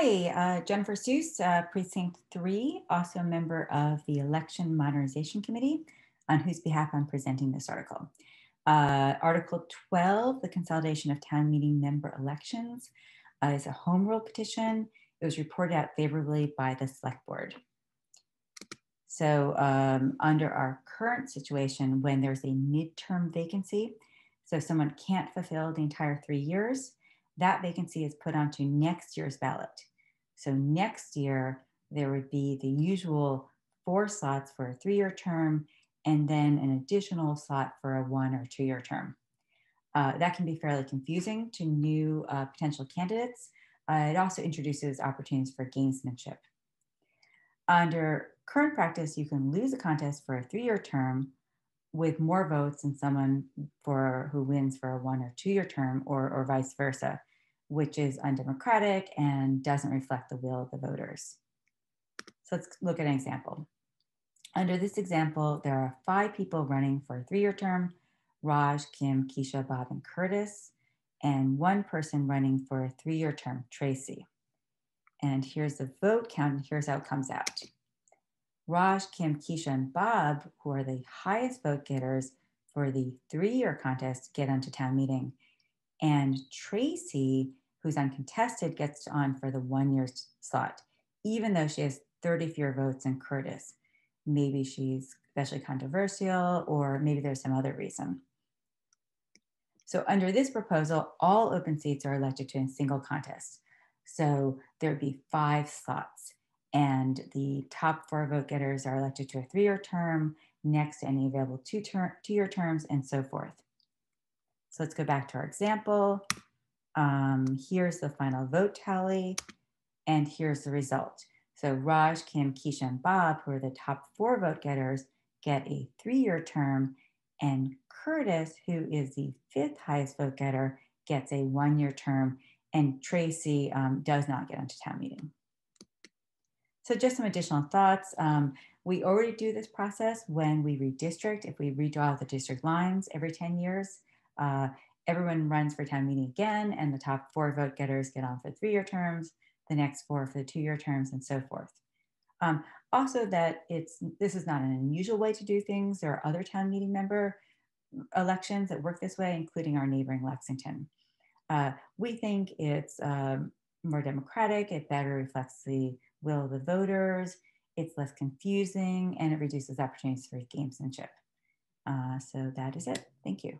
Hi, Jennifer Seuss, Precinct 3, also a member of the Election Modernization Committee, on whose behalf I'm presenting this article. Article 12, the consolidation of town meeting member elections, is a home rule petition. It was reported out favorably by the select board. So under our current situation, when there's a midterm vacancy, so someone can't fulfill the entire 3 years, that vacancy is put onto next year's ballot. So next year, there would be the usual 4 slots for a 3-year term, and then an additional slot for a 1 or 2-year term. That can be fairly confusing to new potential candidates. It also introduces opportunities for gamesmanship. Under current practice, you can lose a contest for a 3-year term with more votes than someone who wins for a 1 or 2-year term, or vice versa, which is undemocratic and doesn't reflect the will of the voters. So let's look at an example. Under this example, there are 5 people running for a 3-year term: Raj, Kim, Keisha, Bob, and Curtis, and 1 person running for a 3-year term, Tracy. And here's the vote count, and here's how it comes out. Raj, Kim, Keisha, and Bob, who are the highest vote getters for the 3-year contest, get onto town meeting. And Tracy, who's uncontested, gets on for the 1-year slot, even though she has 30 fewer votes than Curtis. Maybe she's especially controversial, or maybe there's some other reason. So under this proposal, all open seats are elected to a single contest. So there'd be 5 slots, and the top 4 vote getters are elected to a 3-year term, next any available 2-year terms, and so forth. So let's go back to our example. Here's the final vote tally, and here's the result. So Raj, Kim, Keisha, and Bob, who are the top 4 vote getters, get a 3-year term, and Curtis, who is the 5th highest vote getter, gets a 1-year term, and Tracy does not get onto town meeting. So just some additional thoughts. We already do this process when we redistrict. If we redraw the district lines every 10 years, everyone runs for town meeting again, and the top 4 vote getters get on for 3-year terms, the next 4 for the 2-year terms, and so forth. Also that this is not an unusual way to do things. There are other town meeting member elections that work this way, including our neighboring Lexington. We think it's more democratic, it better reflects the will of the voters, it's less confusing, and it reduces opportunities for gamesmanship. So that is it. Thank you.